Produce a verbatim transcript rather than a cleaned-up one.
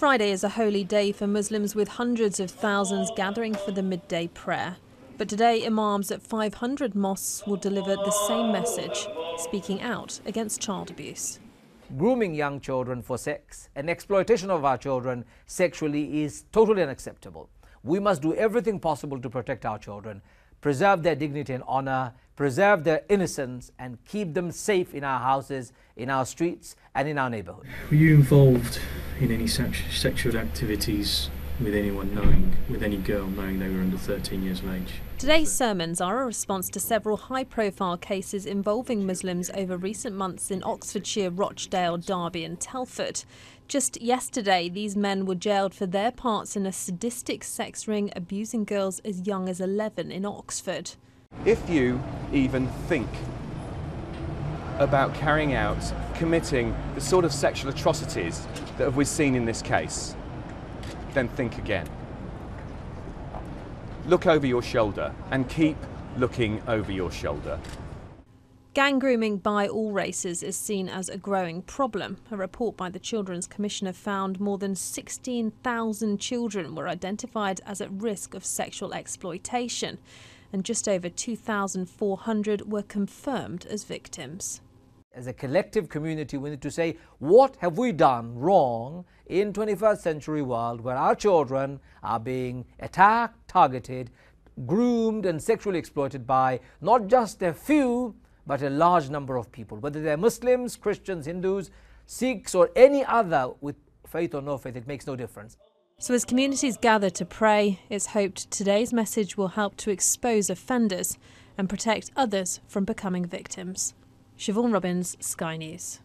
Friday is a holy day for Muslims, with hundreds of thousands gathering for the midday prayer. But today, imams at five hundred mosques will deliver the same message, speaking out against child abuse. Grooming young children for sex and exploitation of our children sexually is totally unacceptable. We must do everything possible to protect our children, preserve their dignity and honor, preserve their innocence, and keep them safe in our houses, in our streets, and in our neighborhood. Were you involved in any sex sexual activities with anyone knowing, with any girl knowing they were under thirteen years of age? Today's sermons are a response to several high-profile cases involving Muslims over recent months in Oxfordshire, Rochdale, Derby and Telford. Just yesterday, these men were jailed for their parts in a sadistic sex ring abusing girls as young as eleven in Oxford. If you even think about carrying out, committing the sort of sexual atrocities that we've seen in this case, then think again. Look over your shoulder and keep looking over your shoulder. Gang grooming by all races is seen as a growing problem. A report by the Children's Commissioner found more than sixteen thousand children were identified as at risk of sexual exploitation, and just over two thousand four hundred were confirmed as victims. As a collective community, we need to say, what have we done wrong in twenty-first century world where our children are being attacked, targeted, groomed and sexually exploited by not just a few, but a large number of people, whether they're Muslims, Christians, Hindus, Sikhs or any other, with faith or no faith, it makes no difference. So as communities gather to pray, it's hoped today's message will help to expose offenders and protect others from becoming victims. Siobhan Robbins, Sky News.